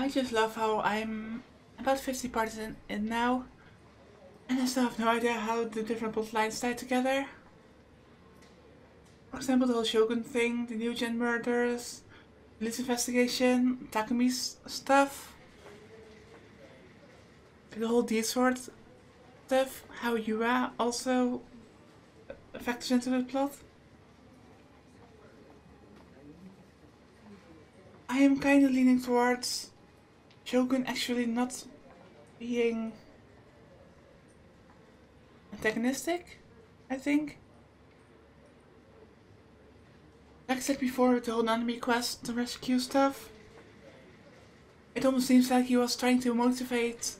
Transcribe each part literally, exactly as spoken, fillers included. I just love how I'm about fifty parts in, in now, and I still have no idea how the different plot lines tie together. For example, the whole Shogun thing, the New Gen murders, police investigation, Takumi's stuff, the whole D-Sword stuff, how Yua also factors into the plot. I am kind of leaning towards Shogun actually not being antagonistic, I think. Like I said before, with the whole Nanami quest, the rescue stuff, it almost seems like he was trying to motivate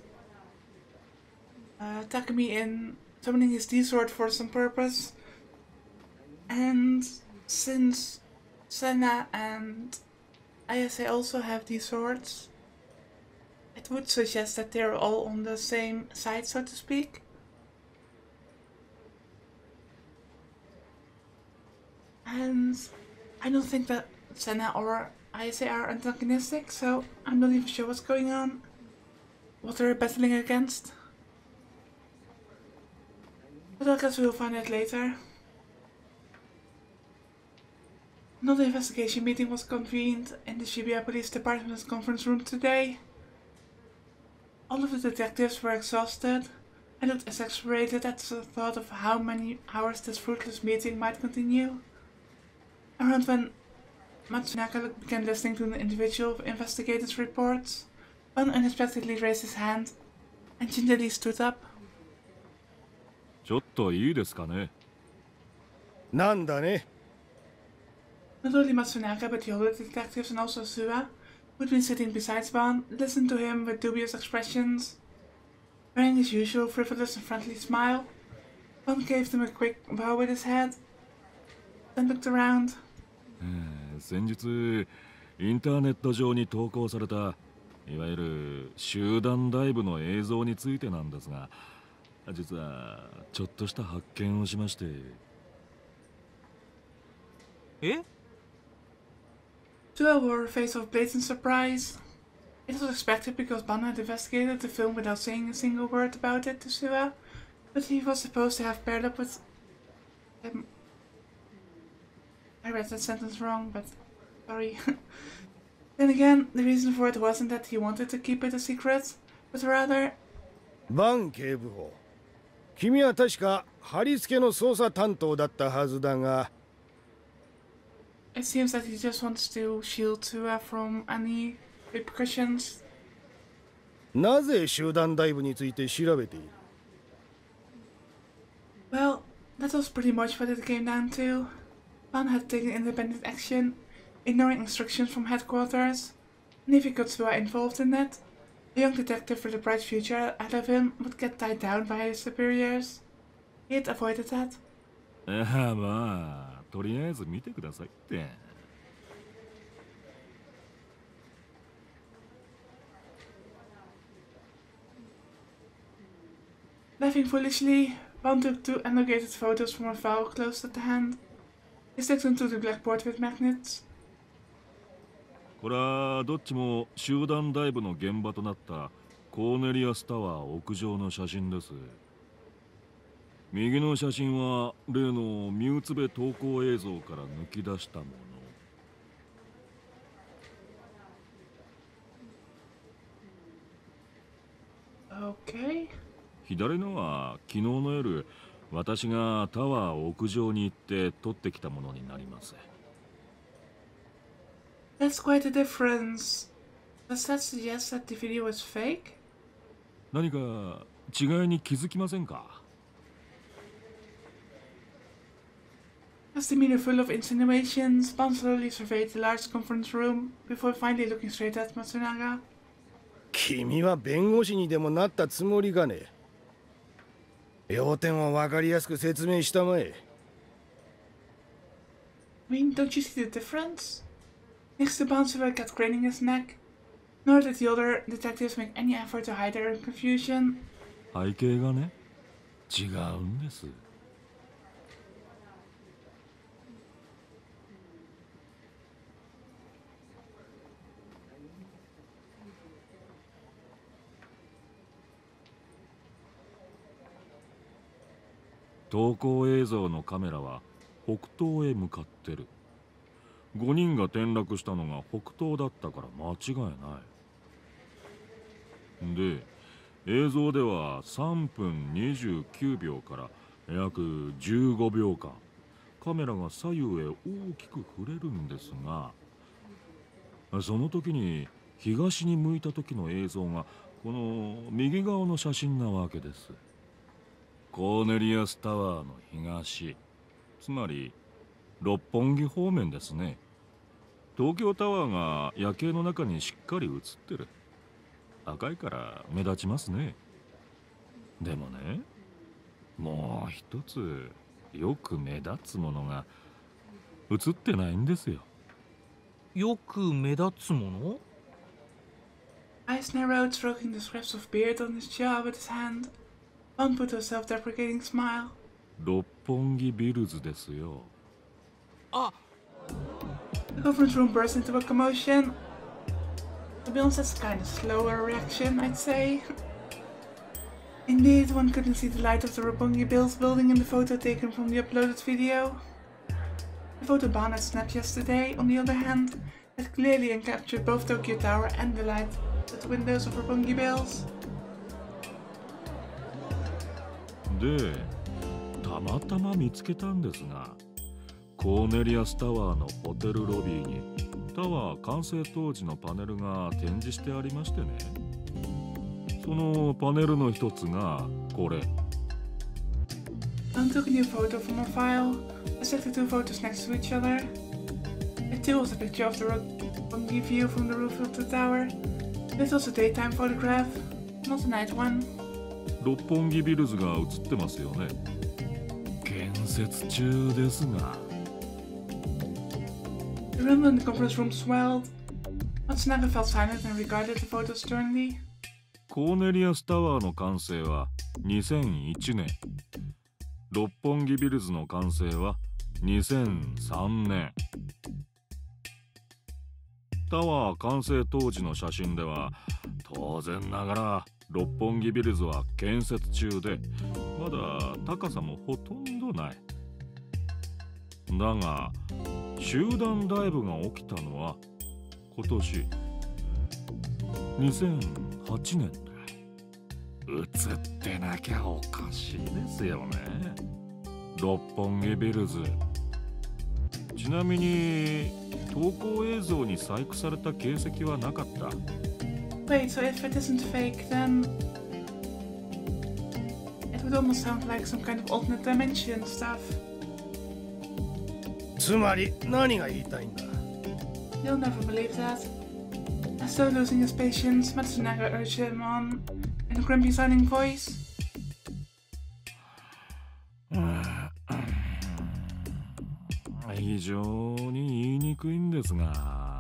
uh, Takumi in summoning his D-Sword for some purpose. And since Sena and Ayase also have these swords, it would suggest that they're all on the same side, so to speak. And I don't think that Sena or Ayase are antagonistic, so I'm not even sure what's going on, what they're battling against. But I guess we'll find out later. Another investigation meeting was convened in the Shibuya Police Department's conference room today. All of the detectives were exhausted. I looked exasperated at the thought of how many hours this fruitless meeting might continue. Around when Matsunaga began listening to an individual investigator's reports, Ban unexpectedly raised his hand and gingerly stood up. ちょっといいですかね? なんだね? Not only Matsunaga, but the other detectives and also Suwa, who had been sitting beside Van, listened to him with dubious expressions. Wearing his usual frivolous and friendly smile, Van gave them a quick bow with his head, then looked around. 先日、インターネット上に投稿された、いわゆる集団ライブの映像についてなんですが、実はちょっとした発見をしまして。え? Suwa wore a face of blatant surprise. It was expected because Ban had investigated the film without saying a single word about it to Suwa, but he was supposed to have paired up with him. I read that sentence wrong, but sorry. Then again, the reason for it wasn't that he wanted to keep it a secret, but rather... Ban Kibuno, you were probably Harisuke's. It seems that he just wants to shield Suwa from any repercussions. Well, that was pretty much what it came down to. Ban had taken independent action, ignoring instructions from headquarters, and if he got Suwa involved in that, the young detective with a bright future ahead of him would get tied down by his superiors. He had avoided that. Ah, well. とりあえず見てくださいって。Laughing foolishly, Van took two annotated photos from a file close at the hand. He sticks them to the blackboard with magnets. これはどっちも集団ダイブの現場となったコーネリアスタワー屋上の写真です。 右の写真は例のミューツベ投稿映像から抜き出したもの。Okay. 左のは昨日の夜、私がタワー屋上に行って撮ってきたものになります。That's quite a difference. Does that suggest that the video is fake? 何か違いに気づきませんか? His demeanor full of insinuations, Ban slowly surveyed the large conference room before finally looking straight at Matsunaga. I mean, don't you see the difference? Next to Ban, Suwa kept craning his neck, nor did the other detectives make any effort to hide their confusion. 背景がね、違うんです。投稿映像のカメラは北東へ向かってる。ごにんが転落したのが北東だったから間違いない。で、映像ではさんぷんにじゅうきゅうびょうから約じゅうごびょうかんカメラが左右へ大きく触れるんですが、その時に東に向いた時の映像がこの右側の写真なわけです。コーネリアスタワーの東、つまり六本木方面ですね。東京タワーが夜景の中にしっかり映ってる。赤いから目立ちますね。でもね、もう一つよく目立つものが映ってないんですよ。よく目立つもの？ Eisner Road, stroking the scraps of beard on his jaw with his hand. One put a self-deprecating smile. 六本木ビルズですよ。Ah. The conference room burst into a commotion. To be honest, that's a kind of slower reaction, I'd say. Indeed, one couldn't see the light of the Roppongi Bills building in the photo taken from the uploaded video. The photo Ban had snapped yesterday, on the other hand, had clearly encaptured both Tokyo Tower and the light at the windows of Roppongi Bills. で、たまたま見つけたんですが、コーネリアスタワーのホテルロビーにタワー完成当時のパネルが展示してありましてね。そのパネルの一つがこれ。I took a new photo from a file. I set the two photos next to each other. It too was a picture of the Roppongi view from the roof of the tower. This was a daytime photograph, not a night one. 六本木ビルズが映ってますよね。建設中ですが。 The room in the conference room swelled. Matsunaga felt silent and regarded the photo sternly. コーネリアスタワーの完成はにせんいちねん。六本木ビルズの完成はにせんさんねん。タワー完成当時の写真では当然ながら六本木ビルズは建設中で、まだ高さもほとんどない。だが、 集団ダイブが起きたのは今年にせんはちねんだ。映ってなきゃおかしいですよね、六本木ビルズ。ちなみに投稿映像に細工された形跡はなかった。 Wait, so if it isn't fake, then it would almost sound like some kind of alternate dimension stuff. つまり何が言いたいんだ。 You'll never believe that. As though losing his patience, Matsunaga urged him on in a grumpy sounding voice. 非常に言いにくいんですが。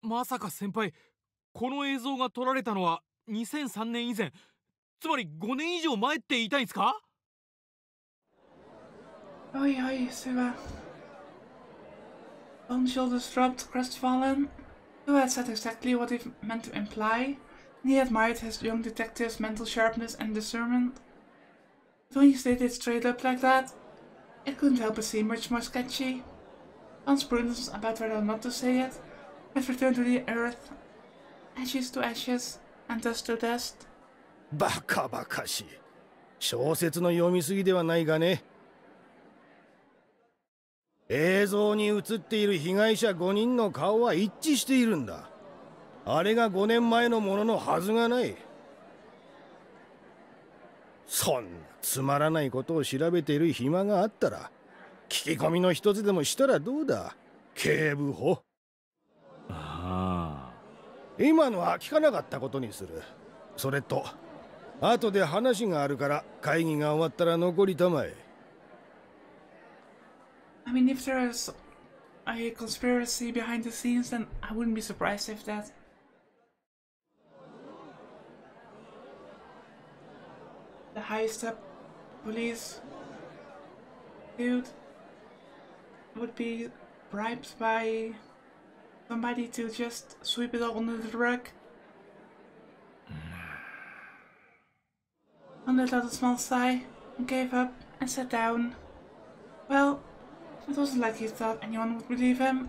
まさか先輩、この映像が撮られたのはにせんさんねん以前、つまりごねん以上前って言いたいんですか？ Oi, oi, Suwa. Ban's shoulders dropped, crestfallen. Suwa had said exactly what he meant to imply, and he admired his young detective's mental sharpness and discernment. But when he stated straight up like that, it couldn't help but seem much more sketchy. Ban's prudence about whether or not to say it had returned to the earth, ashes to ashes, and dust to dust. バカバカしい。小説の読みすぎではないがね。 映像に映っている被害者ごにんの顔は一致しているんだ。あれがごねんまえのもののはずがない。そんなつまらないことを調べている暇があったら、聞き込みの一つでもしたらどうだ、警部補。ああ。今のは聞かなかったことにする。それと、後で話があるから会議が終わったら残りたまえ。 I mean, if there is a conspiracy behind the scenes, then I wouldn't be surprised if that. The highest up police dude would be bribed by somebody to just sweep it all under the rug. On let out a small sigh and gave up and sat down. Well, it wasn't like he thought anyone would believe him.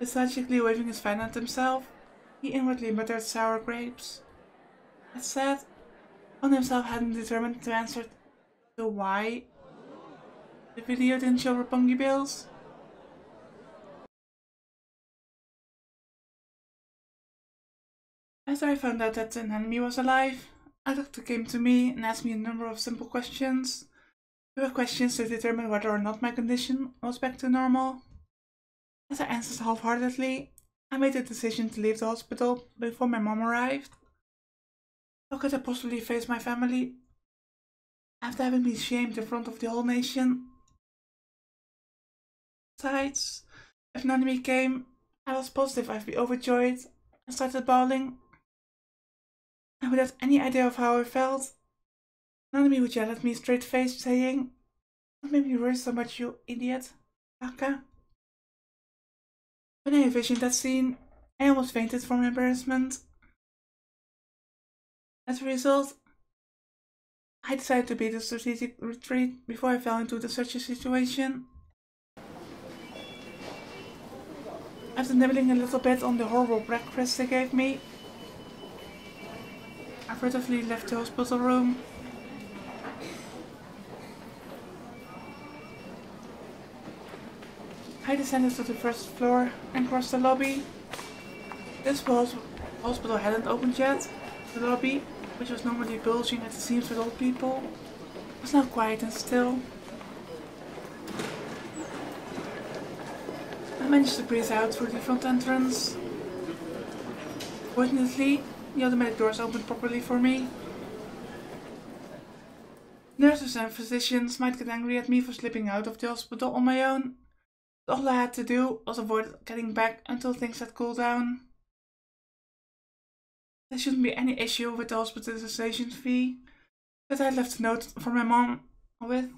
Lethargically waving his fan at himself, he inwardly muttered sour grapes. As sad, On himself hadn't determined to answer the why. The video didn't show Roppongi Bills. After I found out that Nanami was alive, a doctor came to me and asked me a number of simple questions. There were questions to determine whether or not my condition was back to normal. As I answered half-heartedly, I made the decision to leave the hospital before my mom arrived. How could I possibly face my family after having been shamed in front of the whole nation? Besides, if Nanami came, I was positive I'd be overjoyed and started bawling. And without any idea of how I felt, Nanami would yell at me straight-faced, saying, "What made me worry so much, you idiot, Baka?" When I envisioned that scene, I almost fainted from embarrassment. As a result, I decided to beat a strategic retreat before I fell into the such a situation. After nibbling a little bit on the horrible breakfast they gave me, I furtively left the hospital room. I descended to the first floor and crossed the lobby. This was, hospital hadn't opened yet. The lobby, which was normally bulging at the seams with old people, was now quiet and still. I managed to breathe out through the front entrance. Fortunately, the automatic doors opened properly for me. Nurses and physicians might get angry at me for slipping out of the hospital on my own. All I had to do was avoid getting back until things had cooled down. There shouldn't be any issue with the hospitalization fee, but I left a note for my mom with,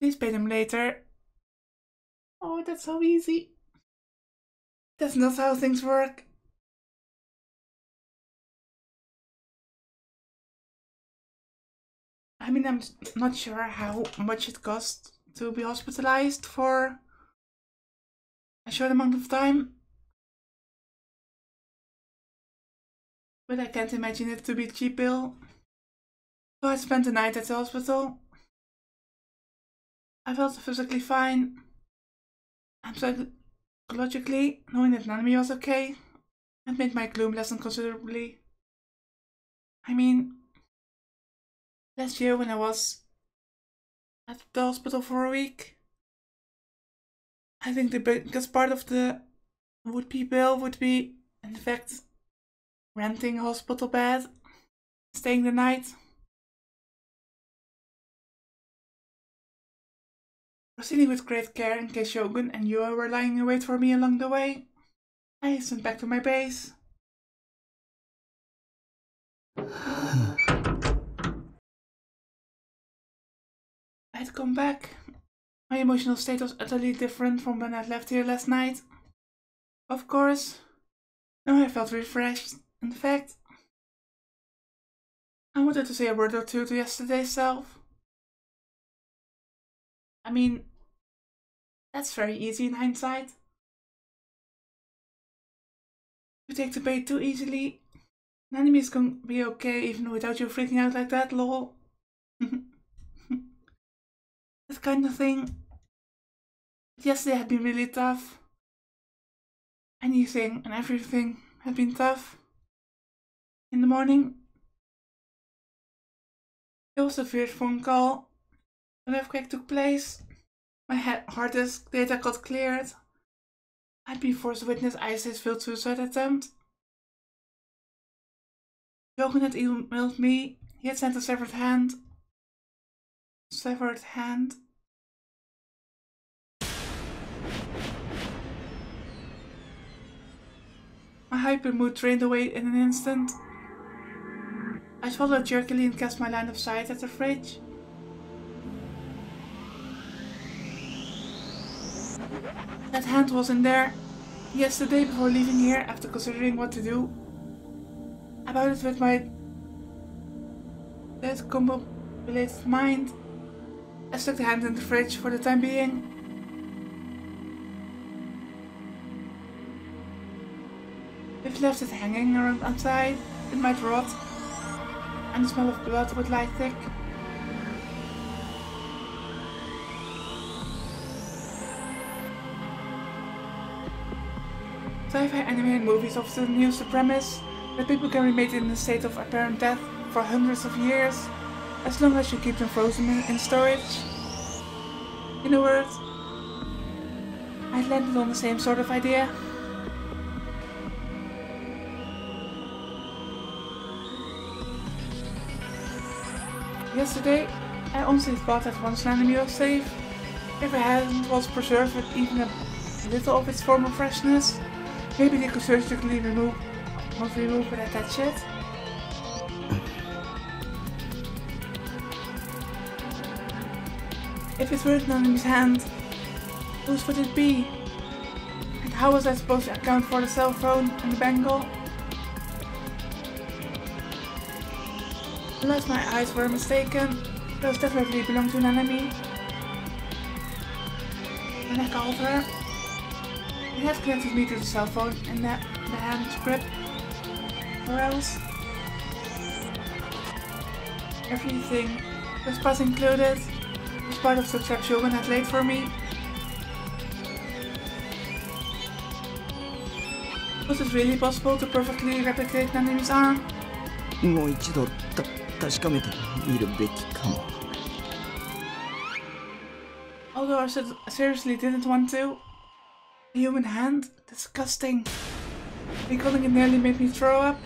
"Please pay them later." Oh, that's so easy. That's not how things work. I mean, I'm not sure how much it costs to be hospitalized for a short amount of time, but I can't imagine it to be a cheap bill. So I spent the night at the hospital. I felt physically fine, and psychologically, knowing that Nanami was okay, had made my gloom lessen considerably. I mean, last year when I was at the hospital for a week, I think the biggest part of the would-be bill would be, in fact, renting a hospital bed, staying the night. Proceeding with great care in case Shogun and Yua were lying in wait for me along the way, I hastened back to my base. I'd come back. My emotional state was utterly different from when I left here last night. Of course, now I felt refreshed. In fact, I wanted to say a word or two to yesterday's self. I mean, that's very easy in hindsight. You take the bait too easily. Nanami's gonna be okay even without you freaking out like that, lol. That kind of thing. But yesterday had been really tough. Anything and everything had been tough. In the morning, there was a weird phone call. An earthquake took place. My hard disk data got cleared. I'd been forced to witness Ayase's failed suicide attempt. Jogun had emailed me. He had sent a severed hand. Severed hand. My hyper mood drained away in an instant. I swallowed jerkily and cast my line of sight at the fridge. That hand was in there yesterday before leaving here after considering what to do about it with my Let's combo Blade's mind. I stuck the hand in the fridge for the time being. If left it hanging around outside, it might rot, and the smell of blood would lie thick. Sci-fi anime and movies often use the premise that people can remain in a state of apparent death for hundreds of years, as long as you keep them frozen in storage. In a word, I landed on the same sort of idea. Yesterday, I honestly thought that one Nanami was safe, if I hadn't was preserved with even a little of its former freshness. Maybe they could surgically remove, not remove, but attach it. If it were Nanami's hand, whose would it be? And how was I supposed to account for the cell phone and the bangle? Unless my eyes were mistaken, those definitely belonged to Nanami. When I called her, it had connected me to the cell phone and that the hand's grip. Or else, everything, this pass included, was part of the trap Shogun had laid for me. Was it really possible to perfectly replicate Nanami's arm? もう一度 確かめてみるべきかも. Although I seriously didn't want to. A human hand? Disgusting. Recalling it nearly made me throw up.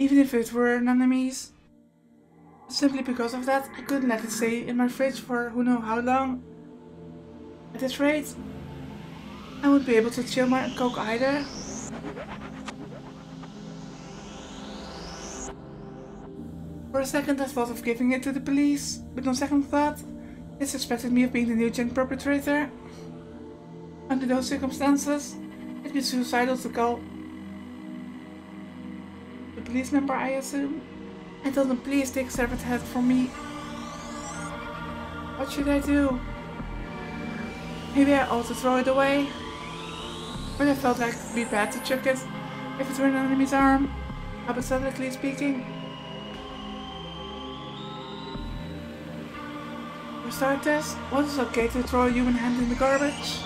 Even if it were Nanami's. Simply because of that, I couldn't let it stay in my fridge for who knows how long. At this rate, I wouldn't be able to chill my coke either. For a second I thought of giving it to the police, but on second thought, they suspected me of being the new-gen perpetrator. Under those circumstances, it'd be suicidal to call the police number, I assume, and tell them please take Servant Head from me. What should I do? Maybe I ought to throw it away, but I felt like it'd be bad to chuck it if it were an enemy's arm, hypothetically speaking. For starters, was it okay to throw a human hand in the garbage?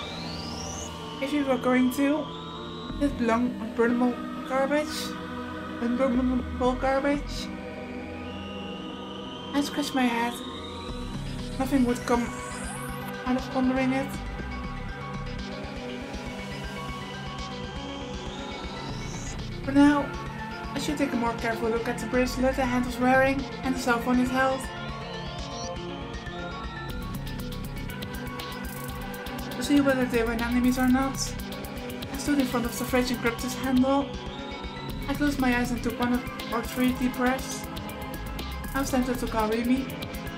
If you were going to, did it belong on burnable garbage? Unburnable garbage? I scratched my head. Nothing would come out of pondering it. For now, I should take a more careful look at the bracelet the hand was wearing and the cell phone it held. See whether they were enemies or not. I stood in front of the fridge and gripped his handle. I closed my eyes and took one or three deep breaths. I was tempted to call Rimi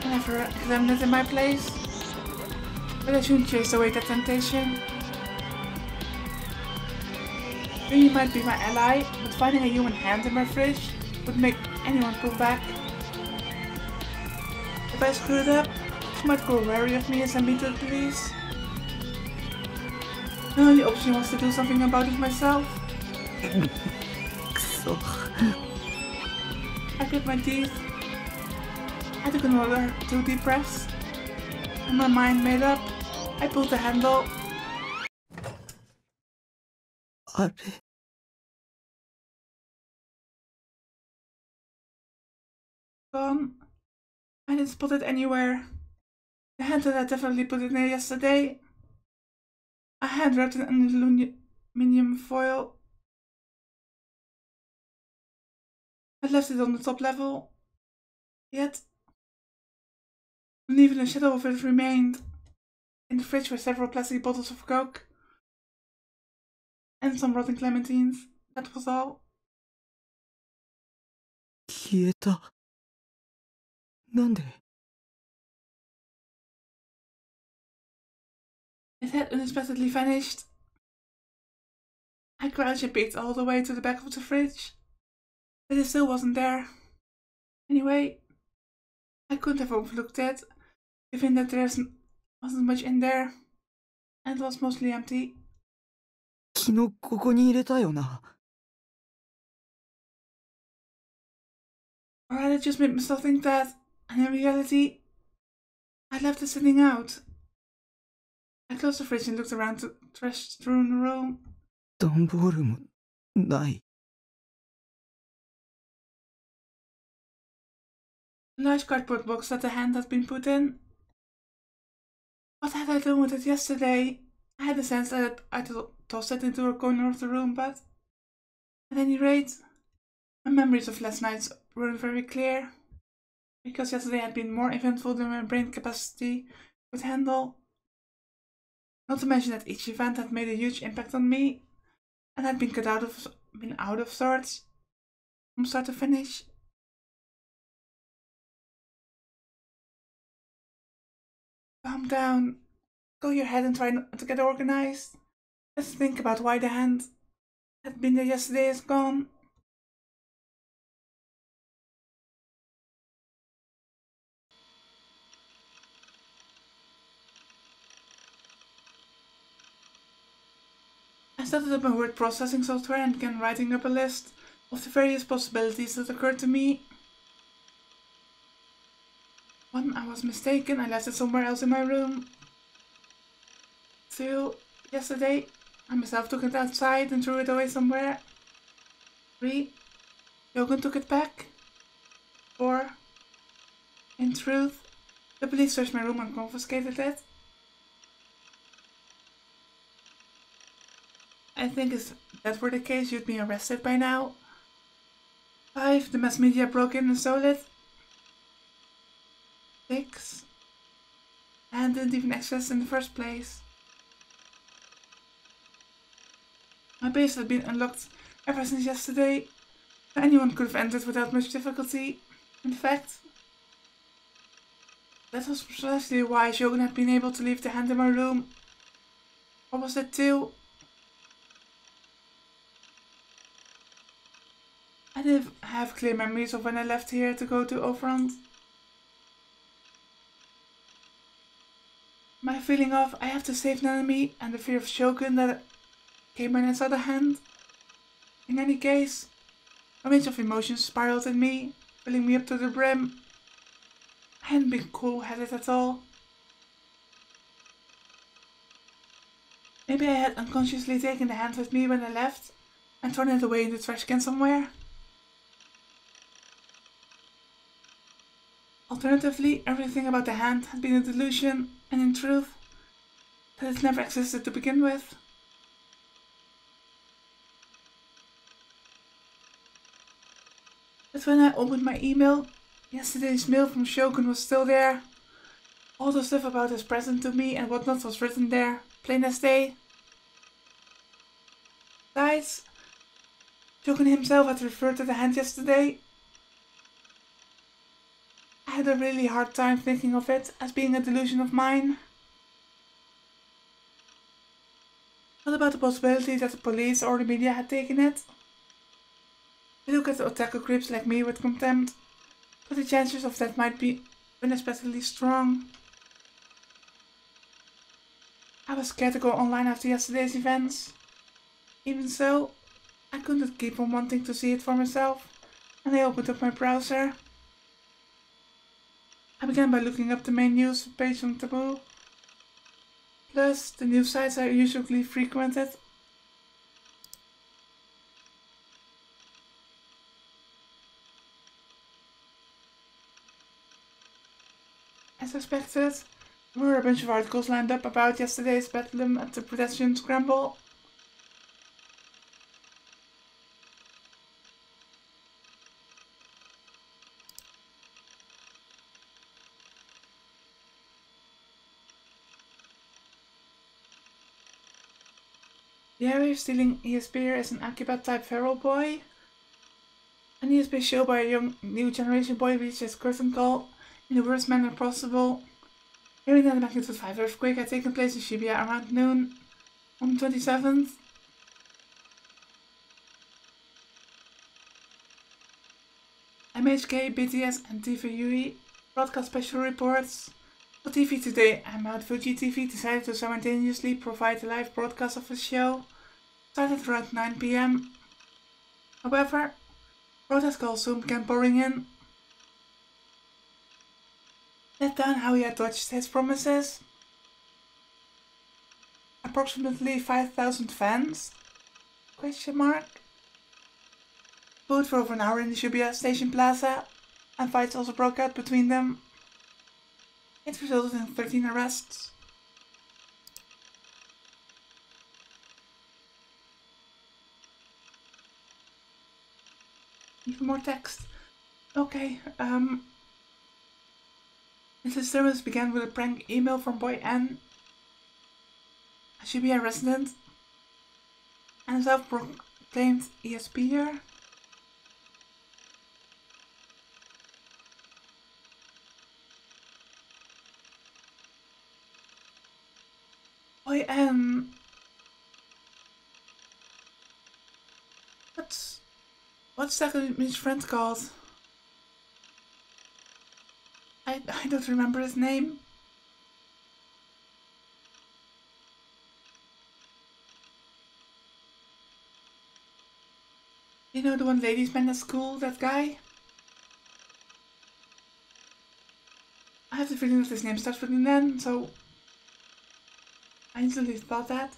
and have her examine it in my place, but I shouldn't chase away that temptation. Rimi might be my ally, but finding a human hand in my fridge would make anyone pull back. If I screwed up, she might grow wary of me and send me to the police. The only option was to do something about it myself. I grit my teeth. I took another two deep breaths. And my mind made up. I pulled the handle. Are... Gone. I didn't spot it anywhere. The hand that I definitely put in there yesterday. A hand wrapped in aluminium foil. I left it on the top level. Yet, not even a shadow of it remained. In the fridge were several plastic bottles of Coke and some rotten clementines. That was all. It had unexpectedly vanished. I crouched and peeked all the way to the back of the fridge, but it still wasn't there. Anyway, I could have overlooked that, given that there wasn't much in there, and it was mostly empty. Alright, I just made myself think that, and in reality, I left it sitting out. I closed the fridge and looked around the trash strewn room. A large cardboard box that the hand had been put in. What had I done with it yesterday? I had the sense that I'd tossed it into a corner of the room, but at any rate, my memories of last night weren't very clear, because yesterday had been more eventful than my brain capacity could handle. Not to mention that each event had made a huge impact on me, and I'd been cut out of been out of sorts from start to finish. Calm down, go your head and try not to get organized. Let's think about why the hand that had been there yesterday is gone. I started up my word processing software and began writing up a list of the various possibilities that occurred to me. One, I was mistaken, I left it somewhere else in my room. Two, yesterday, I myself took it outside and threw it away somewhere. Three, Jogun took it back. Four, in truth, the police searched my room and confiscated it. I think if that were the case, you'd be arrested by now. Five, the mass media broke in and stole it. Six, and didn't even access in the first place. My base had been unlocked ever since yesterday, so anyone could have entered without much difficulty. In fact, that was precisely why Shogun had been able to leave the hand in my room. Or was that too? I didn't have clear memories of when I left here to go to Overland. My feeling of I have to save Nanami and the fear of Shogun that came when I saw the hand. In any case, a range of emotions spiraled in me, filling me up to the brim. I hadn't been cool-headed at all. Maybe I had unconsciously taken the hand with me when I left and thrown it away in the trash can somewhere. Alternatively, everything about the hand had been a delusion, and in truth, that it never existed to begin with. But when I opened my email, yesterday's mail from Shogun was still there. All the stuff about his present to me and whatnot was written there, plain as day. Besides, Shogun himself had referred to the hand yesterday. I had a really hard time thinking of it as being a delusion of mine. What about the possibility that the police or the media had taken it? They look at the otaku creeps like me with contempt, but the chances of that might be unexpectedly strong. I was scared to go online after yesterday's events. Even so, I couldn't keep on wanting to see it for myself, and I opened up my browser. I began by looking up the main news page on Taboo, plus the news sites I usually frequented. As expected, there were a bunch of articles lined up about yesterday's bedlam at the pedestrian scramble. The area of stealing E S B is an Akiba-type feral boy. An E S B show by a young new generation boy reached its curtain call in the worst manner possible. Hearing that the magnitude five earthquake had taken place in Shibuya around noon on the twenty-seventh. M H K, B T S and T V U E broadcast special reports. On T V today, M Out Fuji T V decided to simultaneously provide a live broadcast of the show, started around nine p m. However, protest calls soon began pouring in. Let down how he had dodged his promises. Approximately five thousand fans? Question mark. Food for over an hour in the Shibuya Station Plaza, and fights also broke out between them. It resulted in thirteen arrests. Even more text. Okay, um... this disturbance began with a prank email from Boy N, a Shibuya resident, and a self-proclaimed ESPer. Boy N. What's... what's Takumi's friend called? I, I don't remember his name. You know the one ladies man at school, that guy? I have the feeling that his name starts with an N, so I instantly thought that.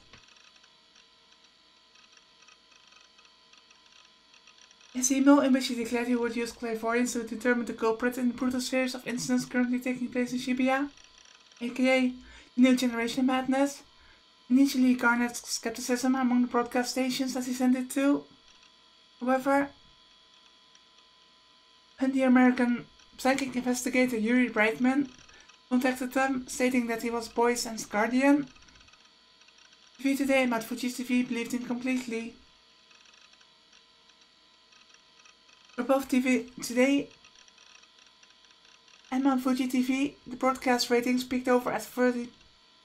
His email, in which he declared he would use clairvoyance to determine the culprit in the brutal series of incidents currently taking place in Shibuya, aka the new generation madness, initially garnered skepticism among the broadcast stations that he sent it to. However, when the American psychic investigator Yuri Brightman contacted them, stating that he was Boy's and guardian, T V Today and Matfuji T V believed him completely. For both T V Today and Mount Fuji T V, the broadcast ratings peaked over at thirty to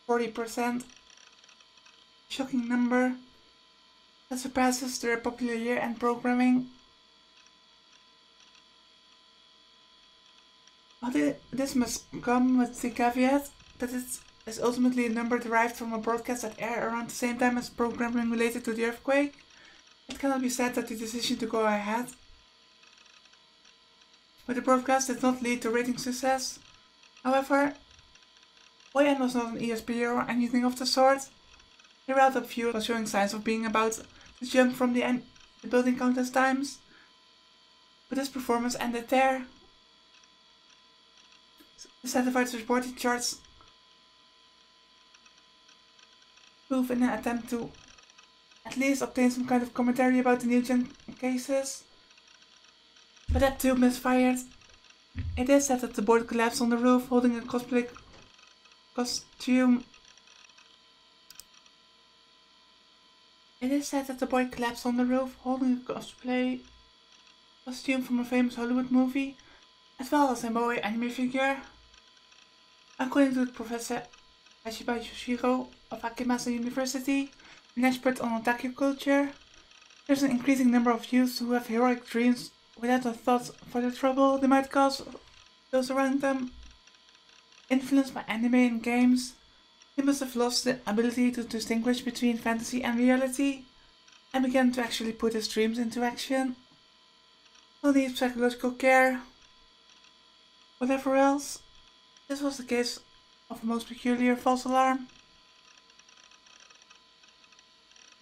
forty percent. Shocking number that surpasses their popular year-end programming. But this must come with the caveat that it is ultimately a number derived from a broadcast that aired around the same time as programming related to the earthquake. It cannot be said that the decision to go ahead but the broadcast did not lead to rating success. However, Boyan was not an ESPer or anything of the sort. The riled up viewer was showing signs of being about to jump from the, end the building countless times, but his performance ended there. The satellites reported charts move in an attempt to at least obtain some kind of commentary about the new gen cases. But that too misfired. It is said that the board collapsed on the roof holding a cosplay costume. It is said that the boy collapsed on the roof holding a cosplay costume from a famous Hollywood movie, as well as a Moe anime figure. According to Professor Hachiba Yoshiro of Akimasa University, an expert on otaku culture, there is an increasing number of youths who have heroic dreams without a thought for the trouble they might cause those around them. Influenced by anime and games, they must have lost the ability to distinguish between fantasy and reality, and began to actually put his dreams into action. They'll need psychological care, whatever else. This was the case of a most peculiar false alarm.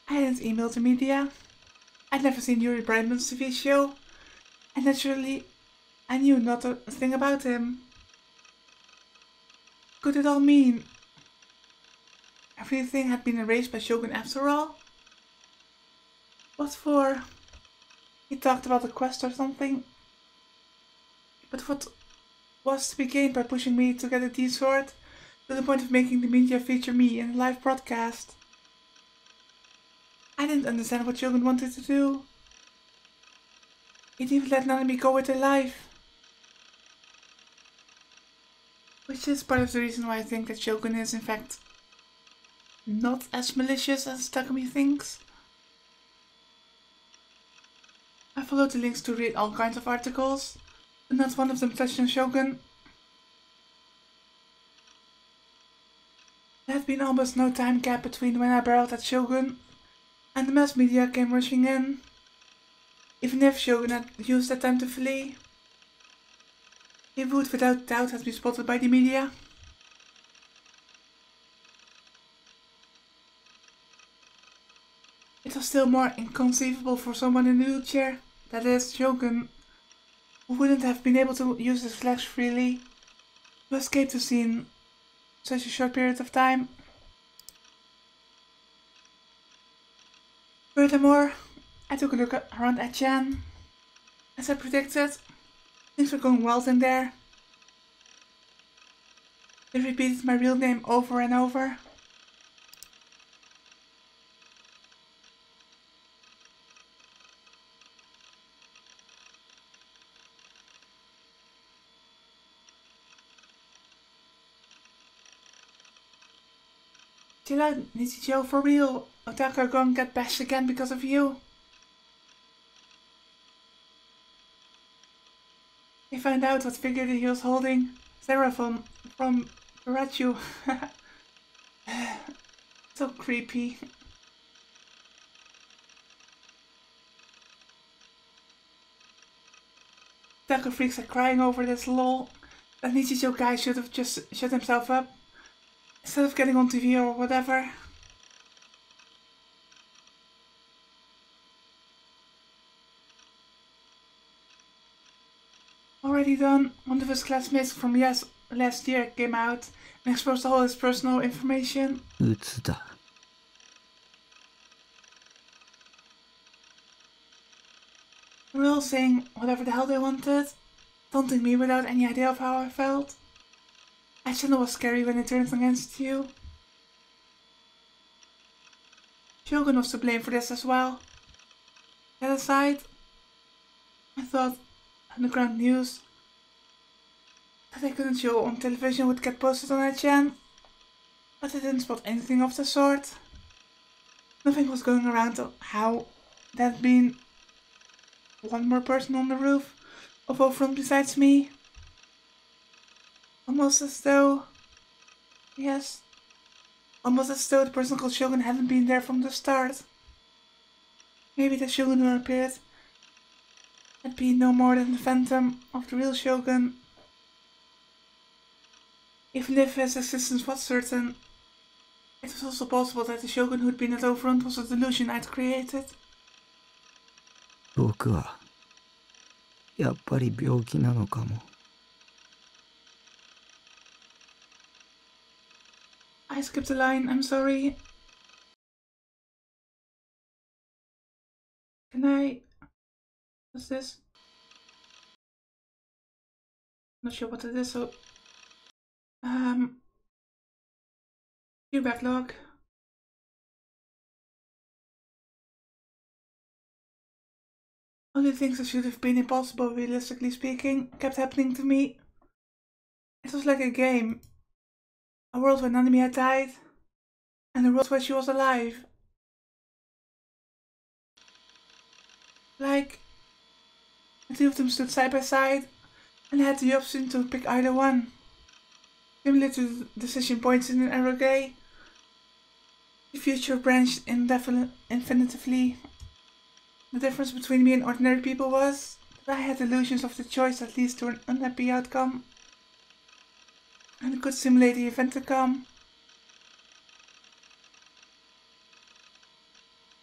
I didn't email the media. I'd never seen Yuri Brightman's T V show, and naturally, I knew not a thing about him. What could it all mean? Everything had been erased by Shogun after all? What for? He talked about a quest or something. But what was to be gained by pushing me to get a D-Sword to the point of making the media feature me in a live broadcast? I didn't understand what Shogun wanted to do. It even let Nanami go with her life. Which is part of the reason why I think that Shogun is in fact not as malicious as Takumi thinks. I followed the links to read all kinds of articles, but not one of them touched on Shogun. There had been almost no time gap between when I barreled at Shogun and the mass media came rushing in, even if Shogun had used that time to flee. He would without doubt have been spotted by the media. It was still more inconceivable for someone in a wheelchair, that is, Jogun, who wouldn't have been able to use his flash freely, to escape the scene in such a short period of time. Furthermore, I took a look around at Chan. As I predicted, things were going wild in there. They repeated my real name over and over. Chill out, Nichijou, for real. Otaku are going to get bashed again because of you. They find out what figure that he was holding. Seraphim from Barachu. So creepy. Otaku freaks are crying over this, lol. That Nichijou guy should have just shut himself up. Instead of getting on T V or whatever. Already done, one of his classmates from yes, last year came out and exposed all his personal information. Utsuda. We were all saying whatever the hell they wanted, taunting me without any idea of how I felt. I shouldn't know what's scary when it turns against you. Shogun was to blame for this as well. That aside, I thought underground news that I couldn't show on television would get posted on I G N, but I didn't spot anything of the sort. Nothing was going around on how there had been one more person on the roof of our front besides me. Almost as though, yes, almost as though the person called Shogun hadn't been there from the start. Maybe the Shogun who appeared had been no more than the phantom of the real Shogun. Even if his existence was certain, it was also possible that the Shogun who'd been at Overrun was a delusion I'd created. I skipped a line, I'm sorry. Can I... What's this? Not sure what it is, so... Um... New backlog. Only things that should have been impossible, realistically speaking, kept happening to me. It was like a game. A world where Nanami had died, and a world where she was alive. Like, the two of them stood side by side, and I had the option to pick either one. Similar to the decision points in an arrow game, the future branched infinitively. The difference between me and ordinary people was that I had illusions of the choice that leads to an unhappy outcome. And could simulate the event to come.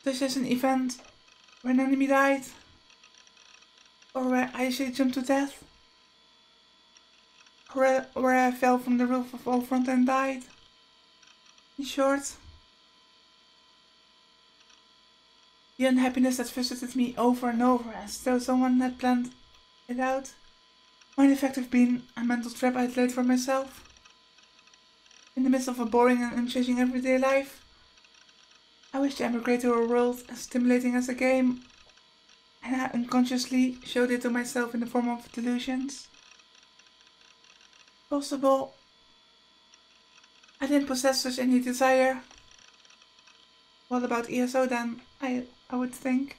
Such as an event where an enemy died, or where Ayase jumped to death, or where I fell from the roof of Overfront and died. In short, the unhappiness that visited me over and over as though someone had planned it out might in fact have been a mental trap I'd laid for myself. In the midst of a boring and unchanging everyday life, I wished to emigrate to a world as stimulating as a game, and I unconsciously showed it to myself in the form of delusions. If possible, I didn't possess such any desire. What about E S O then, I, I would think.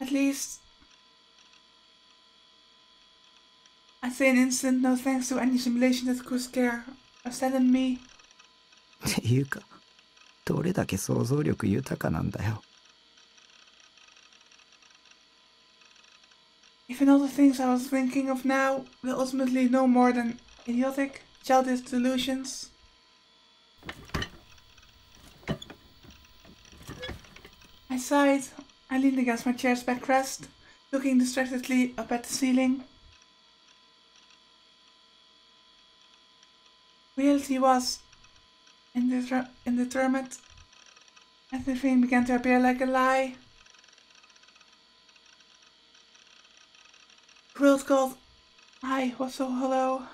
At least, I'd say an instant no thanks to any simulation that could scare or sadden me. っていうか、どれだけ想像力豊かなんだよ。Even all the things I was thinking of now will ultimately no more than idiotic, childish delusions. I sighed. I leaned against my chair's backrest, looking distractedly up at the ceiling. Reality was indeterminate. Everything began to appear like a lie. The world called I was so hollow.